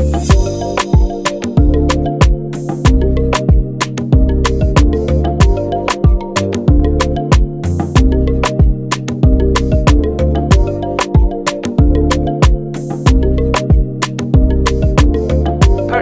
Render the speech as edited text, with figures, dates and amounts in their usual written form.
Purchase your tracks today.